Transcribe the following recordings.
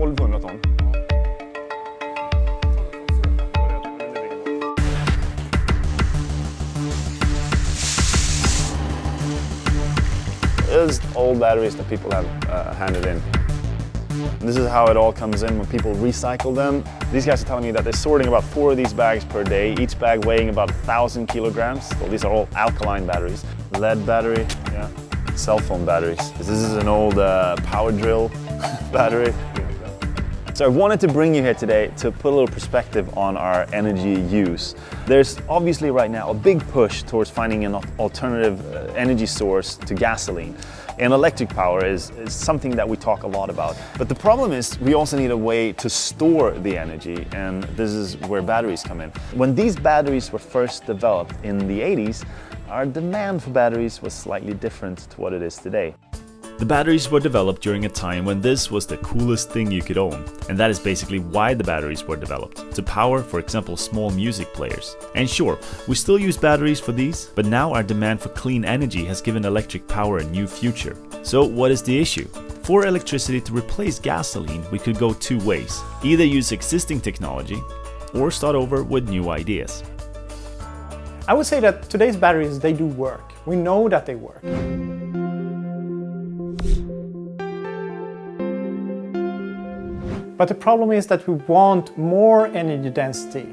1200 ton. It's old batteries that people have handed in. This is how it all comes in when people recycle them. These guys are telling me that they're sorting about 4 of these bags per day, each bag weighing about 1,000 kilograms. So these are all alkaline batteries. Lead battery, yeah. Cell phone batteries. This is an old power drill battery. So I wanted to bring you here today to put a little perspective on our energy use. There's obviously right now a big push towards finding an alternative energy source to gasoline. And electric power is something that we talk a lot about. But the problem is we also need a way to store the energy, and this is where batteries come in. When these batteries were first developed in the 80s, our demand for batteries was slightly different to what it is today. The batteries were developed during a time when this was the coolest thing you could own, and that is basically why the batteries were developed, to power, for example, small music players. And sure, we still use batteries for these, but now our demand for clean energy has given electric power a new future. So what is the issue? For electricity to replace gasoline, we could go 2 ways, either use existing technology or start over with new ideas. I would say that today's batteries, they do work. We know that they work. But the problem is that we want more energy density.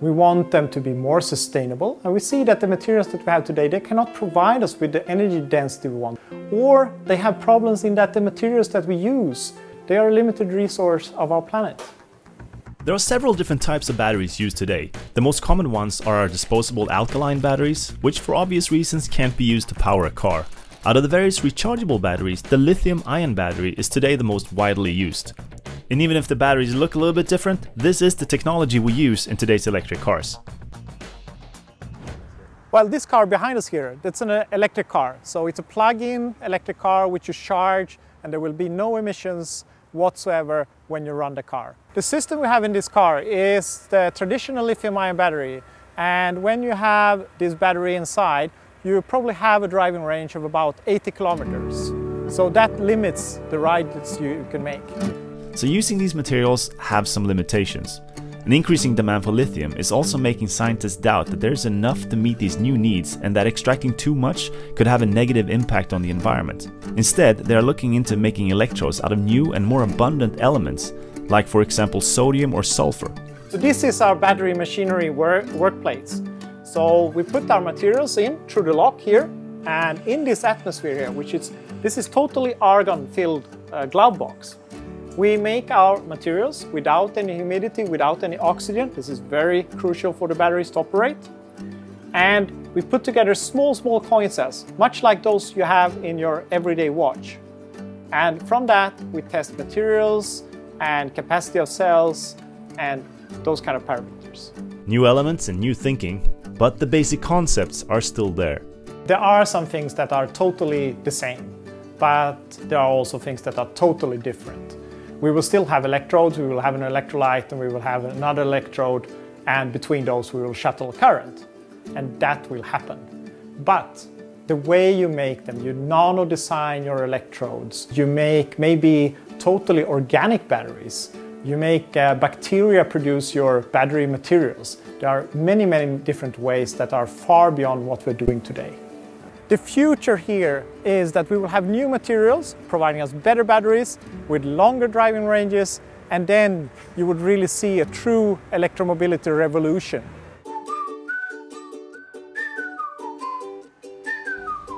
We want them to be more sustainable, and we see that the materials that we have today, they cannot provide us with the energy density we want. Or they have problems in that the materials that we use, they are a limited resource of our planet. There are several different types of batteries used today. The most common ones are our disposable alkaline batteries, which for obvious reasons can't be used to power a car. Out of the various rechargeable batteries, the lithium-ion battery is today the most widely used. And even if the batteries look a little bit different, this is the technology we use in today's electric cars. Well, this car behind us here, that's an electric car. So it's a plug-in electric car which you charge, and there will be no emissions whatsoever when you run the car. The system we have in this car is the traditional lithium-ion battery. And when you have this battery inside, you probably have a driving range of about 80 kilometers. So that limits the rides you can make. So using these materials have some limitations. An increasing demand for lithium is also making scientists doubt that there is enough to meet these new needs, and that extracting too much could have a negative impact on the environment. Instead, they are looking into making electrodes out of new and more abundant elements, like for example sodium or sulfur. So this is our battery machinery workplace. So we put our materials in through the lock here, and in this atmosphere here, which is, this is totally argon-filled glove box. We make our materials without any humidity, without any oxygen. This is very crucial for the batteries to operate. And we put together small coin cells, much like those you have in your everyday watch. And from that, we test materials and capacity of cells and those kind of parameters. New elements and new thinking, but the basic concepts are still there. There are some things that are totally the same, but there are also things that are totally different. We will still have electrodes, we will have an electrolyte, and we will have another electrode, and between those we will shuttle current. And that will happen. But the way you make them, you nano-design your electrodes, you make maybe totally organic batteries, you make bacteria produce your battery materials. There are many, many different ways that are far beyond what we're doing today. The future here is that we will have new materials providing us better batteries with longer driving ranges, and then you would really see a true electromobility revolution.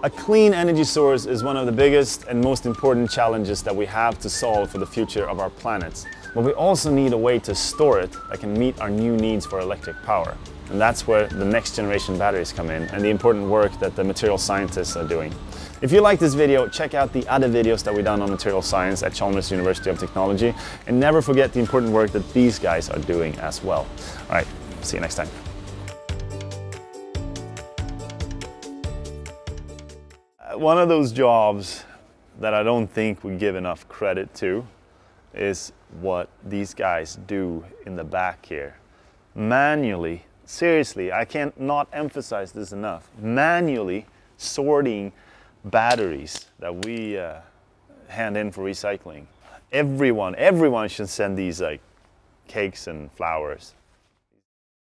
A clean energy source is one of the biggest and most important challenges that we have to solve for the future of our planet. But we also need a way to store it that can meet our new needs for electric power. And that's where the next generation batteries come in, and the important work that the material scientists are doing. If you like this video, check out the other videos that we've done on material science at Chalmers University of Technology, and never forget the important work that these guys are doing as well. All right, see you next time. One of those jobs that I don't think we give enough credit to is what these guys do in the back here. Manually, seriously, I can't not emphasize this enough, manually sorting batteries that we hand in for recycling. Everyone should send these like cakes and flowers.